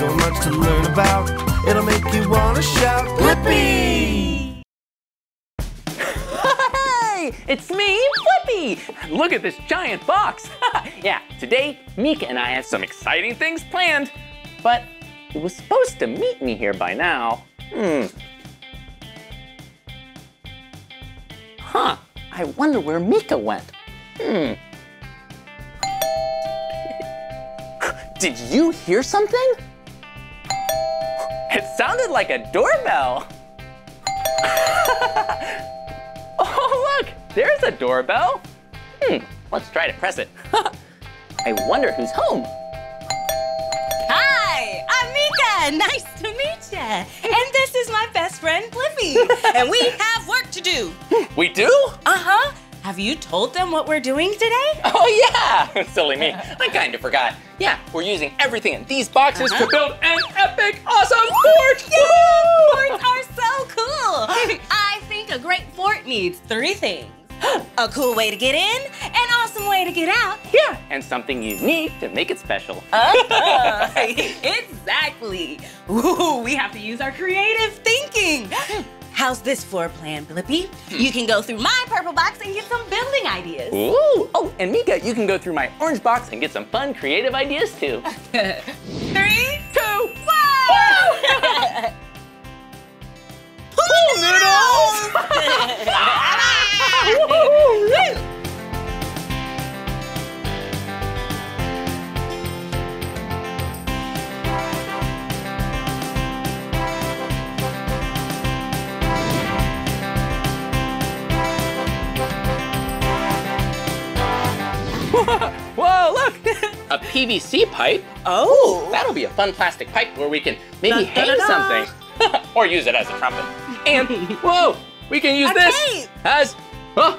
so much to learn about. It'll make you want to shout, Blippi! Hey! It's me, Blippi! Look at this giant box! Yeah, today, Mika and I have some exciting things planned. But it was supposed to meet me here by now. Huh, I wonder where Mika went. Did you hear something? It sounded like a doorbell. Oh, look, there's a doorbell. Let's try to press it. I wonder who's home. Hi, I'm Mika. Nice to meet you. And this is my best friend, Blippi. And we have work to do. We do? Uh-huh. Have you told them what we're doing today? Oh, yeah. Silly me. I kind of forgot. Yeah, we're using everything in these boxes to build an epic, awesome fort. Yay! Forts are so cool. I think a great fort needs 3 things. A cool way to get in, an awesome way to get out. Yeah, and something unique to make it special. Exactly. Ooh, we have to use our creative thinking. How's this floor plan, Blippi? You can go through my purple box and get some building ideas. Ooh! Oh, and Mika, you can go through my orange box and get some fun, creative ideas, too. 3, 2, 1! Pool noodles! Whoa, look! A PVC pipe? Oh! Ooh, that'll be a fun plastic pipe where we can maybe hang something. Or use it as a trumpet. And, whoa, we can use this as a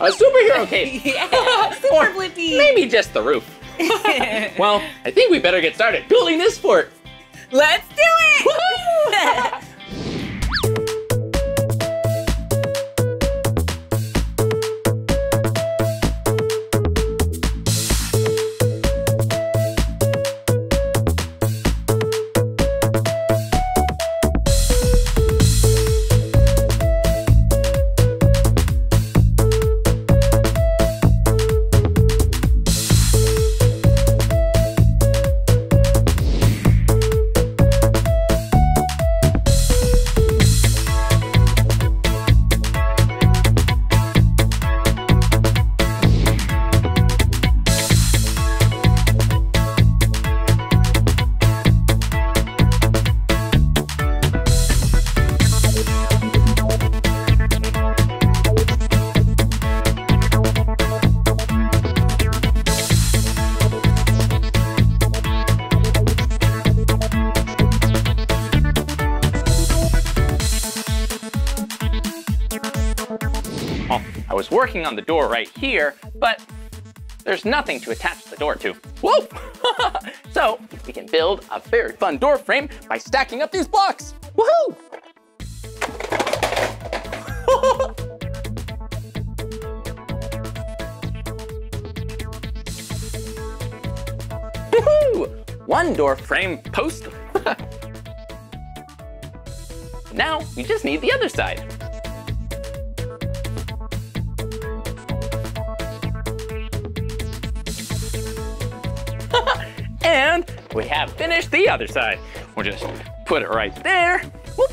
superhero cape. Yeah, super Blippi. Maybe just the roof. Well, I think we better get started building this fort. Let's do it! Working on the door right here, but there's nothing to attach the door to. Whoa! So we can build a very fun door frame by stacking up these blocks. Woohoo! Woohoo! One door frame post. Now we just need the other side. And we have finished the other side. We'll just put it right there. Whoop.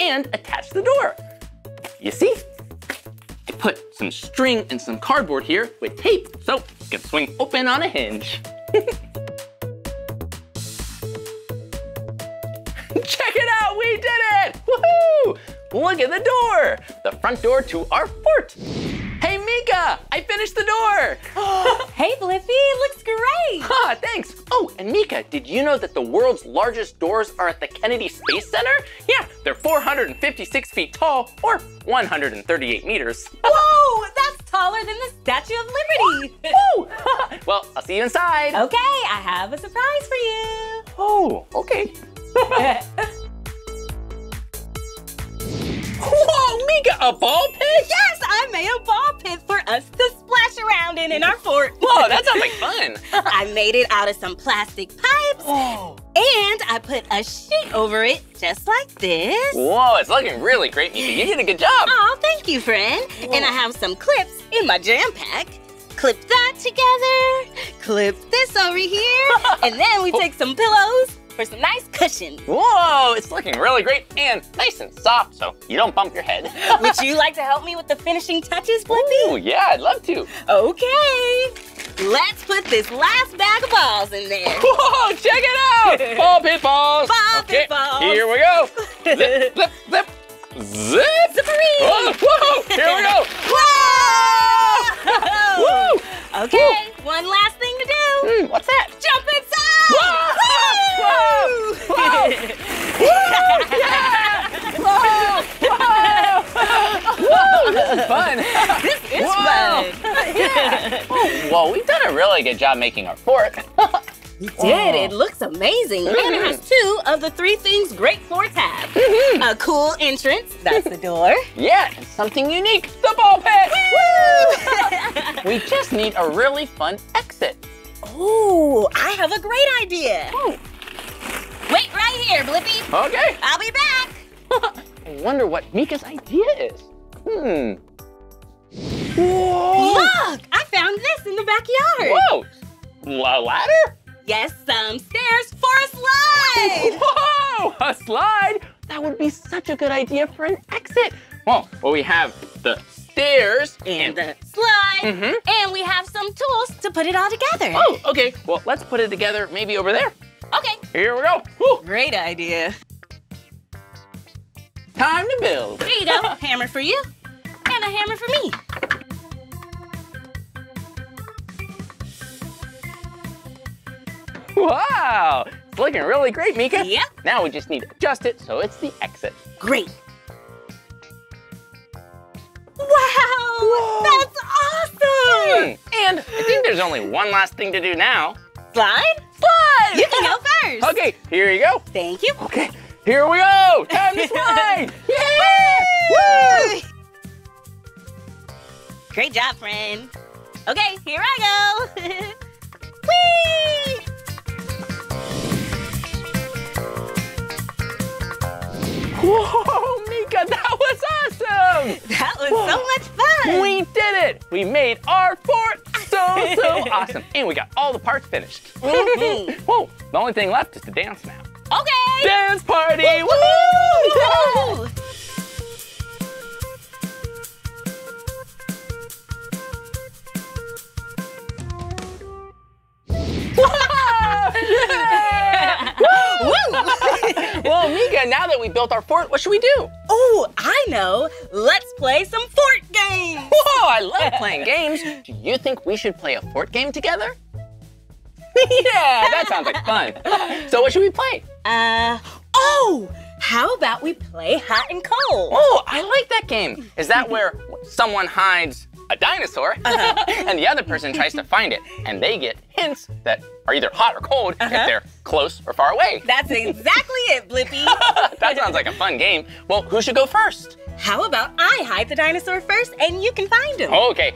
And attach the door. You see? I put some string and some cardboard here with tape so it can swing open on a hinge. Check it out, we did it! Woohoo! Look at the door, the front door to our fort. Hey, Mika, I finished the door. Hey, Blippi, it looks great. Ha, thanks. Oh, and Mika, did you know that the world's largest doors are at the Kennedy Space Center? Yeah, they're 456 feet tall or 138 meters. Whoa, that's taller than the Statue of Liberty. Whoa. Well, I'll see you inside. Okay, I have a surprise for you. Oh, okay. Whoa, Mika, a ball pit? Yes, I made a ball pit for us to splash around in our fort. Whoa, that sounds like fun. I made it out of some plastic pipes. Oh. I put a sheet over it, just like this. Whoa, it's looking really great, Mimi. You did a good job. Oh, thank you, friend. Whoa. And I have some clips in my jam pack. Clip that together, clip this over here, and then we take some pillows for some nice cushions. Whoa, it's looking really great and nice and soft so you don't bump your head. Would you like to help me with the finishing touches, Blippi? Ooh, yeah, I'd love to. Okay, let's put this last bag of balls in there. Whoa, check it out! Ball pit balls. Ball pit balls. Here we go. Zip, zip, zip. Zip! Zippery! Oh, whoa! Here we go! Whoa! Woo! Okay, one last thing to do. What's that? Jump inside! Whoa! Woo! Whoa! Woo! Yeah! Whoa! Whoa! Whoa! This is fun. This is fun. Yeah. Whoa. Well, we've done a really good job making our fort. You did. It looks amazing. And it has two of the three things great forts have. A cool entrance, that's the door. Yeah, and something unique, the ball pit. Woo! We just need a really fun exit. Oh, I have a great idea. Oh. Wait right here, Blippi. Okay. I'll be back. I wonder what Mika's idea is. Whoa. Look, I found this in the backyard. Whoa, a ladder? Yes, some stairs for a slide! Whoa! A slide? That would be such a good idea for an exit. Well, we have the stairs and the slide, and we have some tools to put it all together. Oh, okay. Well, let's put it together maybe over there. Okay. Here we go. Woo. Great idea. Time to build. There you go. Hammer for you and a hammer for me. Wow, it's looking really great, Mika. Yep. Now we just need to adjust it so it's the exit. Great. Wow, whoa, that's awesome. And I think there's only one last thing to do now. Slide? Slide! You can go first. Okay, here you go. Thank you. Okay, here we go. Time to slide. Yeah! Woo! Great job, friend. Okay, here I go. Whee! Whoa, Mika, that was awesome! That was so much fun! We did it! We made our fort so awesome. And we got all the parts finished. Whoa, the only thing left is to dance now. Okay! Dance party! Woohoo! Woo! Well, Mika, now that we built our fort, what should we do? Oh, I know. Let's play some fort games. Whoa, I love playing games. Do you think we should play a fort game together? Yeah, that sounds like fun. So what should we play? How about we play hot and cold? Oh, I like that game. Is that where someone hides a dinosaur and the other person tries to find it, and they get hints that are either hot or cold if they're close or far away? That's exactly it, Blippi. That sounds like a fun game. Well, who should go first? How about I hide the dinosaur first and you can find him? Okay.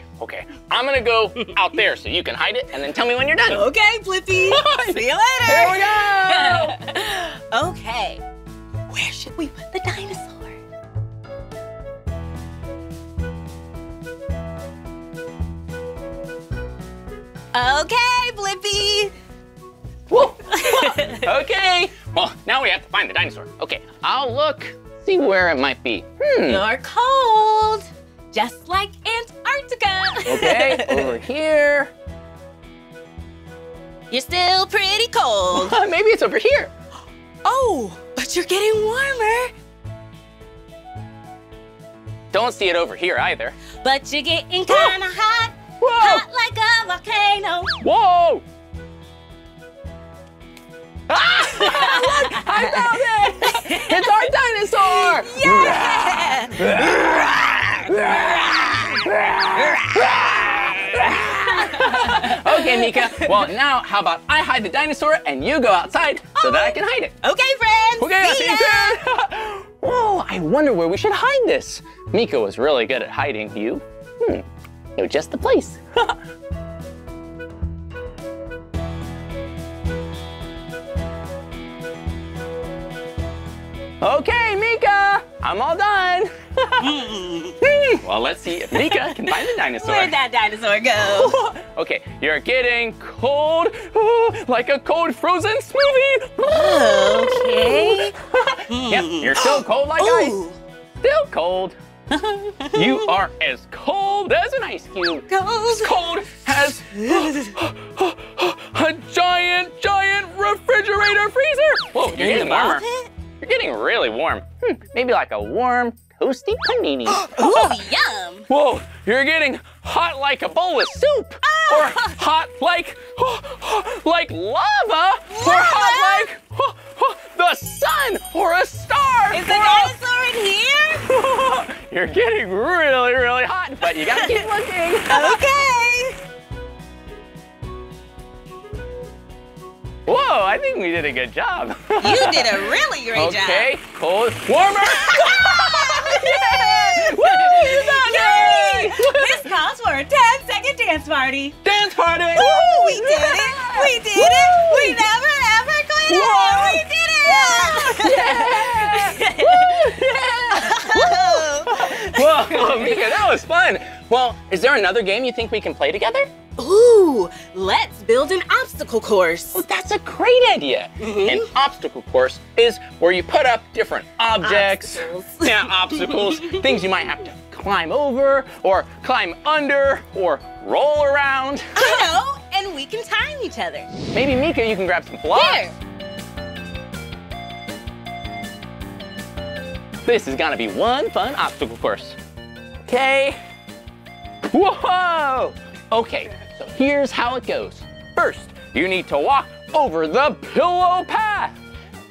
I'm gonna go out there so you can hide it and then tell me when you're done. Okay, Blippi. See you later. Here we go. Okay, where should we put the dinosaur? Okay, Blippi. Whoa. Okay. Well, now we have to find the dinosaur. Okay, I'll look, see where it might be. You're cold, just like Antarctica. Okay, over here. You're still pretty cold. Maybe it's over here. Oh, but you're getting warmer. Don't see it over here either. But you're getting kind of hot. Whoa. Hot like a volcano. Whoa! Ah! Look, I found it! It's our dinosaur! Yeah! Okay, Mika. Well, now how about I hide the dinosaur and you go outside so that I can hide it? Okay, friends. Okay, I'll see you soon. Whoa! I wonder where we should hide this. Mika was really good at hiding you. You're just the place. Okay, Mika, I'm all done. Well, let's see if Mika can find the dinosaur. Where'd that dinosaur go? Okay, you're getting cold, like a cold frozen smoothie. Okay. Yep, you're still cold like ice. Still cold. You are as cold as an ice cube. Cold. As cold as a giant, giant refrigerator freezer. Whoa, you're getting warmer. You're getting really warm. Maybe like a warm, toasty panini. Oh, yum. Whoa, you're getting hot like a bowl of soup. Or hot like lava. Or hot like the sun or a star. Is the dinosaur in here? You're getting really, really hot, but you gotta keep looking. Okay. Whoa, I think we did a good job. You did a really great job. Okay, cold, warmer. Yay! Woo, you got it! This calls for a 10-second dance party. Dance party! Woo, we did it! We did it! We never, ever quit it! We did it! Yeah! Woo, yeah! Whoa, Mika, that was fun. Well, is there another game you think we can play together? Ooh, let's build an obstacle course. Oh, that's a great idea. An obstacle course is where you put up different objects. Obstacles. Yeah, obstacles, things you might have to climb over or climb under or roll around. I know, and we can time each other. Maybe, Mika, you can grab some blocks. Here. This is gonna be one fun obstacle course. Okay. Whoa! Okay, so here's how it goes. First, you need to walk over the pillow path.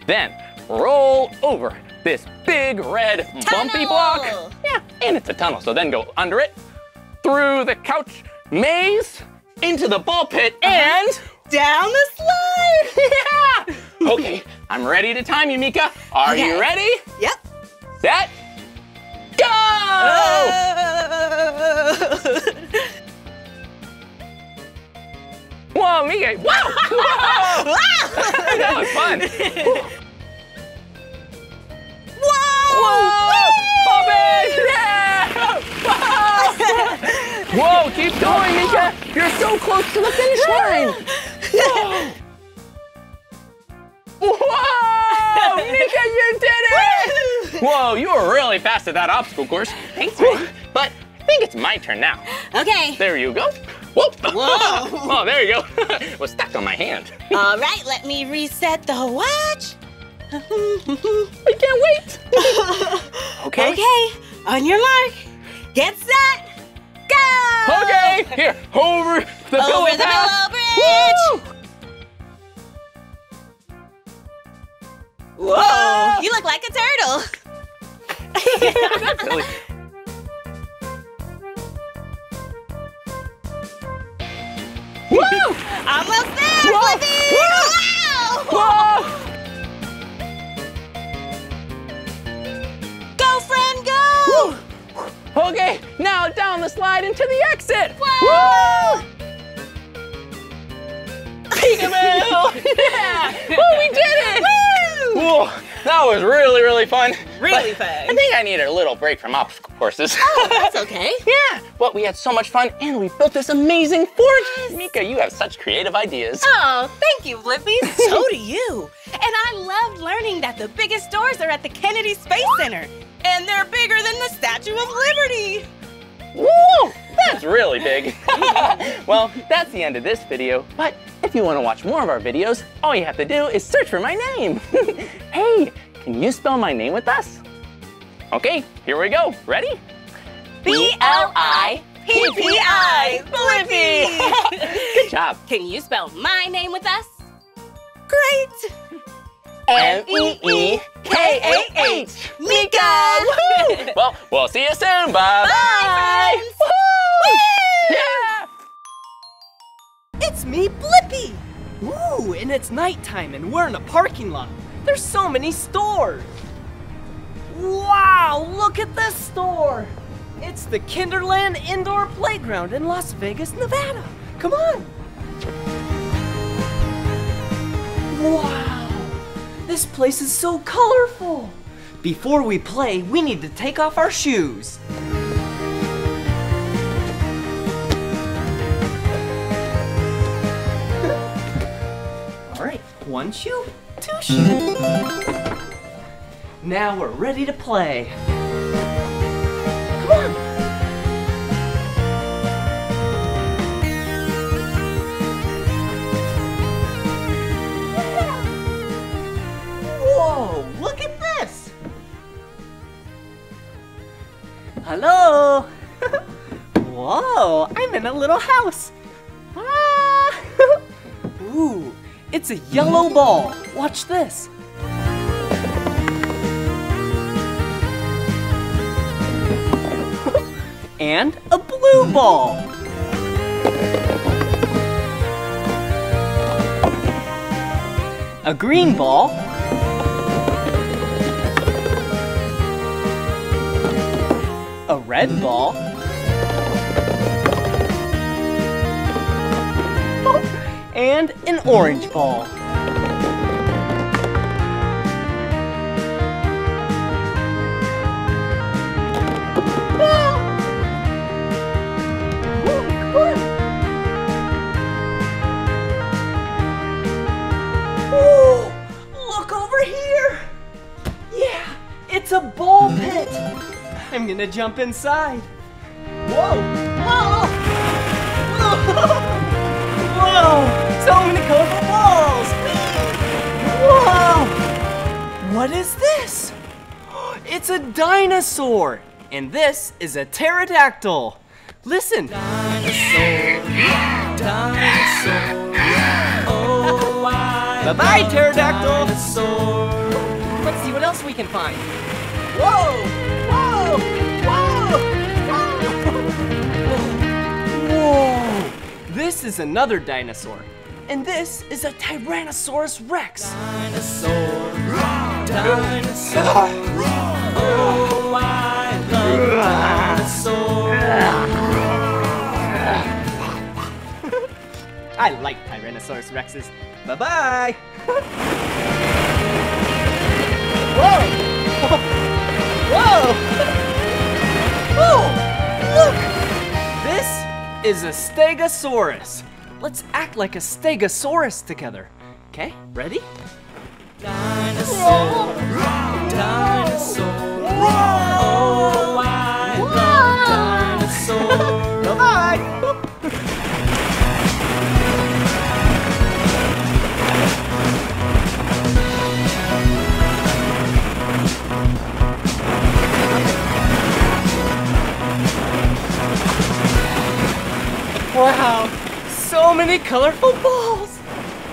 Then roll over this big red bumpy block. Yeah, and it's a tunnel, so then go under it, through the couch maze, into the ball pit, and down the slide. Yeah! Okay, I'm ready to time you, Mika. Are you ready? Yep. Set, go! Whoa, Mika! Whoa! Whoa! That was fun! Whoa! Whoa! Pop it! Yeah! Whoa! Whoa, keep going, Mika! You're so close to the finish line! Whoa! Whoa! Mika, you did it! Whoa, you were really fast at that obstacle course. Thanks, man. But I think it's my turn now. Okay. There you go. Whoa! Whoa. Oh, there you go. It was stuck on my hand. All right, let me reset the watch. I can't wait. Okay. Okay, on your mark, get set, go! Okay, here, over the pillow bridge. Over the pillow bridge. Whoa. Whoa, you look like a turtle. That's silly. Woo! Almost there, Flippy! Wow! Whoa! Go, friend, go! Woo. Okay, now down the slide into the exit. Whoa! Woo! Peekaboo! Yeah! Woo, we did it! Woo! Whoa, that was really, really fun. Really fun. I think I need a little break from obstacle courses. Oh, that's okay. Yeah. Well, we had so much fun, and we built this amazing fort. Yes. Mika, you have such creative ideas. Oh, thank you, Blippi. So do you. And I loved learning that the biggest doors are at the Kennedy Space Center, and they're bigger than the Statue of Liberty. Whoa, that's really big. Well, that's the end of this video, but if you want to watch more of our videos, all you have to do is search for my name. Hey, can you spell my name with us? Okay, here we go. Ready? B-L-I-P-P-I, Blippi. Good job. Can you spell my name with us? Great. M-E-E-K-A-H, Mika. Well, we'll see you soon. Bye-bye. Yeah. It's me, Blippi. Ooh, and it's nighttime and we're in a parking lot. There's so many stores. Wow, look at this store. It's the Kinderland Indoor Playground in Las Vegas, Nevada. Come on. Wow, this place is so colorful. Before we play, we need to take off our shoes. All right, one shoe, two shoes. Now we're ready to play. Come on. Whoa, look at this. Hello. Whoa, I'm in a little house. Ah. Ooh, it's a yellow ball. Watch this. And a blue ball. A green ball. A red ball. And an orange ball. I'm gonna jump inside. Whoa! Whoa! Whoa! So many colorful balls! Whoa! What is this? It's a dinosaur! And this is a pterodactyl! Listen! Dinosaur! Dinosaur! Oh, I love bye bye, pterodactyl! Dinosaur. Let's see what else we can find. Whoa! Whoa! Whoa! Whoa! This is another dinosaur, and this is a Tyrannosaurus Rex. Dinosaur, dinosaur, oh, I love dinosaurs. I like Tyrannosaurus Rexes. Bye-bye. Whoa! Whoa! Whoa! Look! This is a stegosaurus. Let's act like a stegosaurus together. Okay, ready? Dinosaur! Whoa. Dinosaur! Whoa. Oh, I Whoa. Love dinosaur! Bye-bye! Wow, so many colorful balls.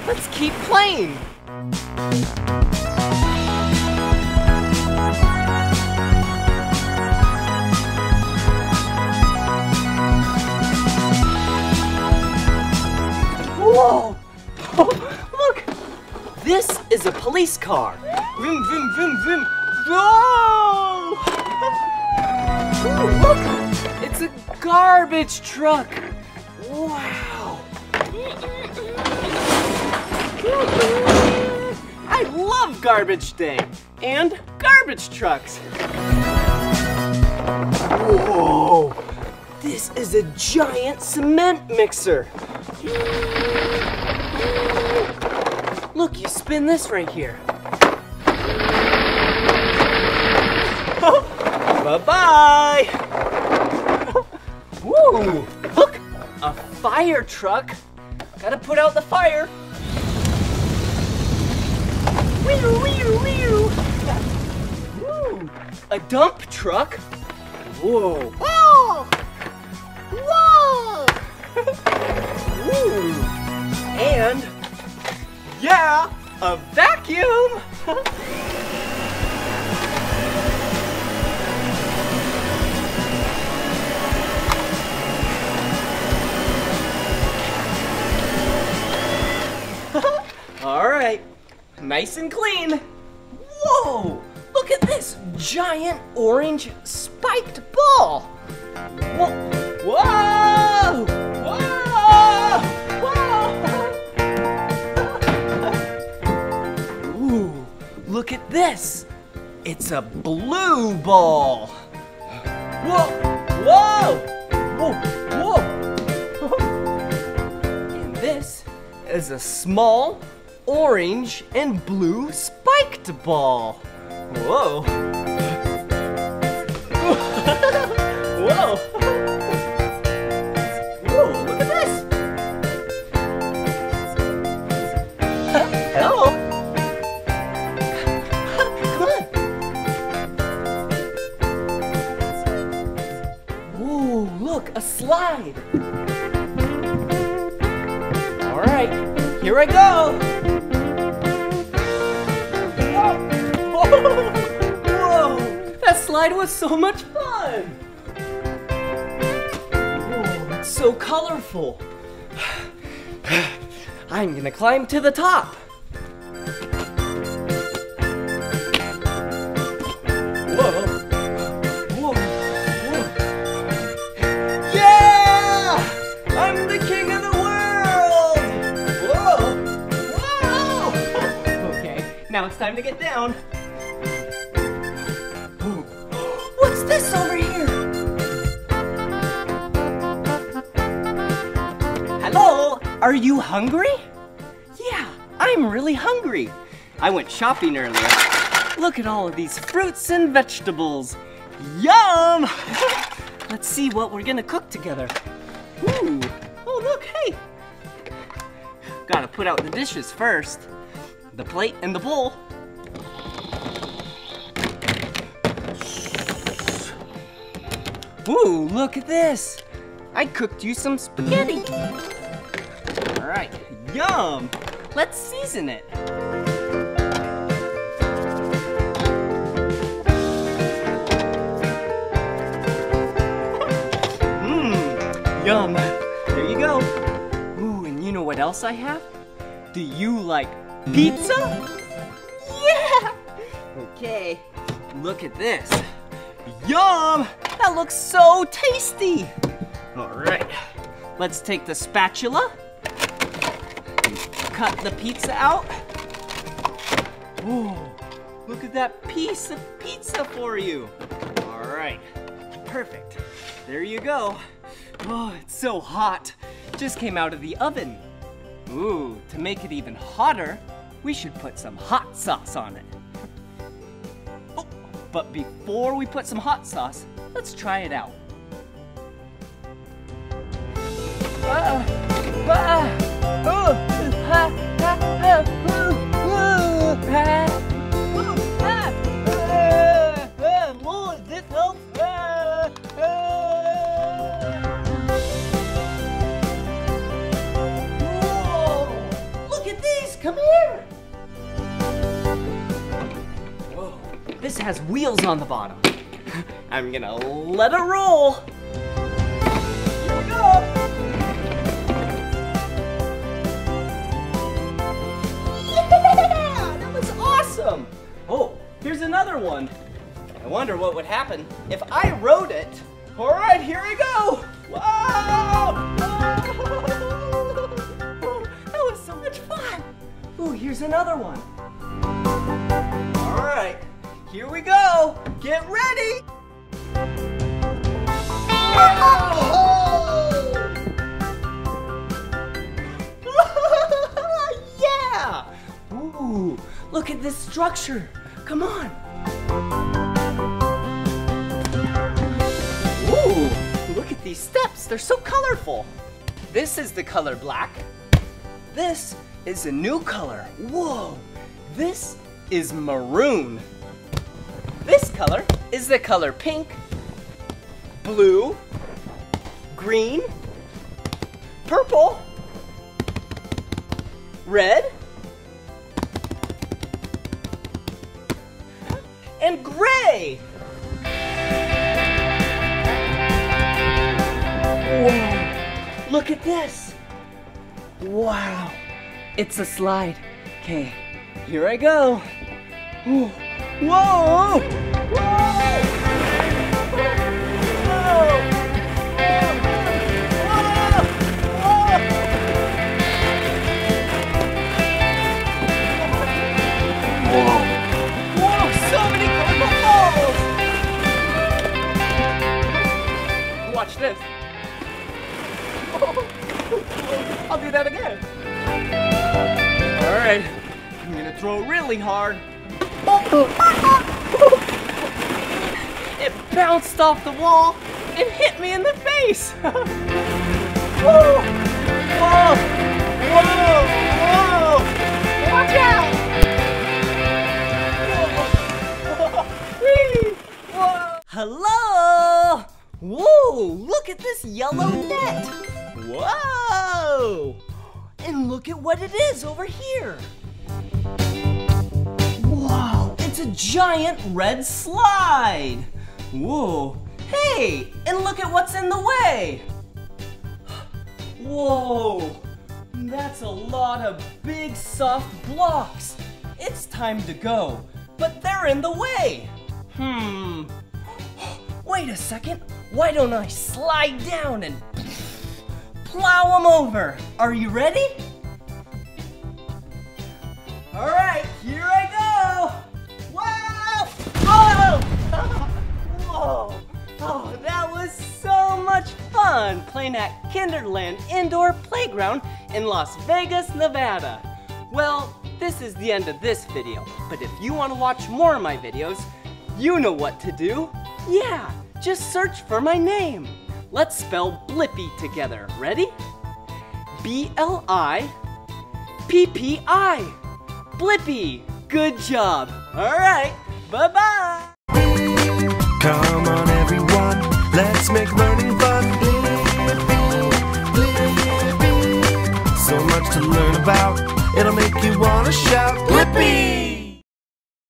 Let's keep playing. Whoa, oh, look. This is a police car. Vroom, vroom, vroom, vroom. Whoa! Ooh, look, it's a garbage truck. Wow! I love garbage day and garbage trucks. Whoa! This is a giant cement mixer. Look, you spin this right here. Bye-bye! Whoa! Look! A fire truck. Gotta put out the fire. Wee-oo, wee-oo, wee-oo. Woo. A dump truck. Whoa. Whoa. Whoa. Woo. And yeah, a vacuum. All right, nice and clean. Whoa, look at this giant orange spiked ball. Whoa, whoa, whoa, whoa. Ooh, look at this. It's a blue ball. Whoa! Whoa! Whoa! Whoa! And this is a small, orange, and blue spiked ball. Whoa! Whoa! Whoa, look at this! Hello! Come on! Whoa, look, a slide! All right, here I go! Whoa! Whoa! That slide was so much fun! Oh, it's so colorful! I'm gonna climb to the top! Whoa! Whoa! Whoa! Yeah! I'm the king of the world! Whoa! Whoa! Okay, now it's time to get down! What's this over here? Hello, are you hungry? Yeah, I'm really hungry. I went shopping earlier. Look at all of these fruits and vegetables. Yum! Let's see what we're gonna cook together. Ooh, oh look, hey. Gotta put out the dishes first. The plate and the bowl. Ooh, look at this! I cooked you some spaghetti! Alright, yum! Let's season it! Mmm, yum! There you go! Ooh, and you know what else I have? Do you like pizza? Yeah! Okay, look at this! Yum! That looks so tasty! All right, let's take the spatula and cut the pizza out. Whoa, look at that piece of pizza for you. All right, perfect. There you go. Oh, it's so hot. Just came out of the oven. Ooh, to make it even hotter, we should put some hot sauce on it. Oh, but before we put some hot sauce, let's try it out. Whoa! Look at these! Come here! Whoa! This has wheels on the bottom. I'm gonna let it roll. Here we go. Yeah, that was awesome. Oh, here's another one. I wonder what would happen if I rode it. All right, here we go. Whoa! Oh, that was so much fun. Ooh, here's another one. All right, here we go. Get ready. Yeah! Ooh, look at this structure. Come on. Ooh, look at these steps. They're so colorful. This is the color black. This is a new color. Whoa. This is maroon. This color is the color pink, blue, green, purple, red, and gray. Whoa, look at this. Wow, it's a slide. Okay, here I go. Ooh. Whoa! Whoa! Whoa! Whoa! Whoa! Whoa! So many colors! throw really hard. It bounced off the wall and hit me in the face. Whoa! Whoa! Whoa! Whoa! Watch out! Whoa. Hello! Whoa! Look at this yellow net! Whoa! And look at what it is over here! Wow! It's a giant red slide! Whoa! Hey! And look at what's in the way! Whoa! That's a lot of big soft blocks! It's time to go, but they're in the way! Wait a second! Why don't I slide down and plow them over? Are you ready? All right, here I go! Wow! Oh! Whoa! Oh, that was so much fun playing at Kinderland Indoor Playground in Las Vegas, Nevada. Well, this is the end of this video, but if you want to watch more of my videos, you know what to do. Yeah, just search for my name. Let's spell Blippi together. Ready? B-L-I-P-P-I. Blippi. Good job. All right. Bye-bye. Come on, everyone. Let's make learning fun. Blippi. So much to learn about. It'll make you want to shout Blippi.